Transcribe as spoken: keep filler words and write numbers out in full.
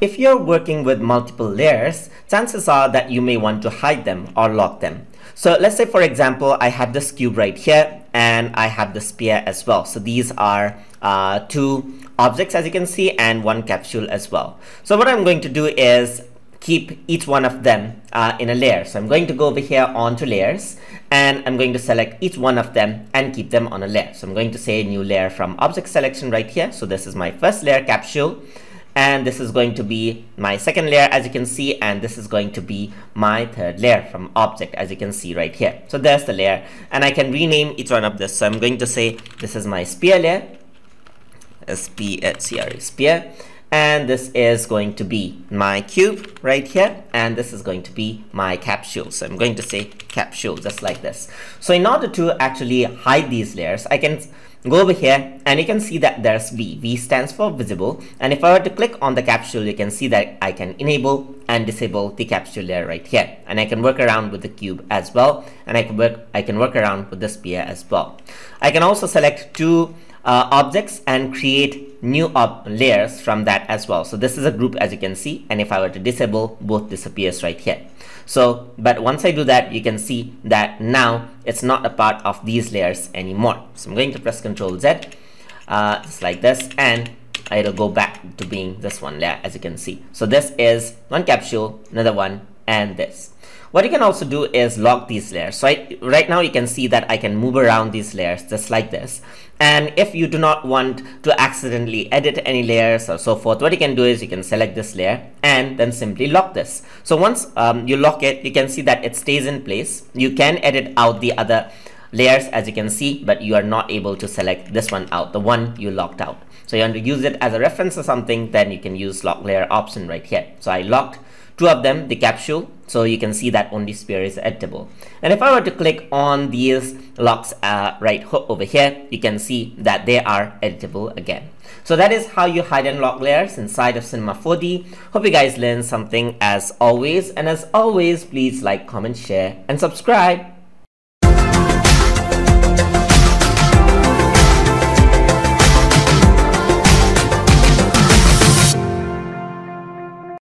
If you're working with multiple layers, chances are that you may want to hide them or lock them. So let's say, for example, I have this cube right here and I have the sphere as well. So these are uh, two objects, as you can see, and one capsule as well. So what I'm going to do is keep each one of them uh, in a layer. So I'm going to go over here onto layers and I'm going to select each one of them and keep them on a layer. So I'm going to say new layer from object selection right here. So this is my first layer capsule, and this is going to be my second layer, as you can see, and this is going to be my third layer from object, as you can see right here. So there's the layer, and I can rename each one of this. So I'm going to say this is my sphere layer, S P H E R E, sphere. And this is going to be my cube right here, and this is going to be my capsule. So I'm going to say capsule, just like this. So in order to actually hide these layers, I can go over here and you can see that there's V. V stands for visible, and if I were to click on the capsule, you can see that I can enable and disable the capsule layer right here, and I can work around with the cube as well, and I can work, I can work around with the sphere as well. I can also select two Uh, objects and create new layers from that as well. So this is a group, as you can see, and if I were to disable, both disappears right here. So, but once I do that, you can see that now it's not a part of these layers anymore. So I'm going to press Control Z, uh, just like this, and it'll go back to being this one layer, as you can see. So this is one capsule, another one, and this. What you can also do is lock these layers. So I, right now you can see that I can move around these layers just like this. And if you do not want to accidentally edit any layers or so forth, what you can do is you can select this layer and then simply lock this. So once um, you lock it, you can see that it stays in place. You can edit out the other layers, as you can see, but you are not able to select this one out, the one you locked out. So you want to use it as a reference or something, then you can use lock layer option right here. So I locked two of them, the capsule, so you can see that only sphere is editable. And if I were to click on these locks uh, right over here, you can see that they are editable again. So that is how you hide and lock layers inside of Cinema four D. Hope you guys learned something as always. And as always, please like, comment, share, and subscribe.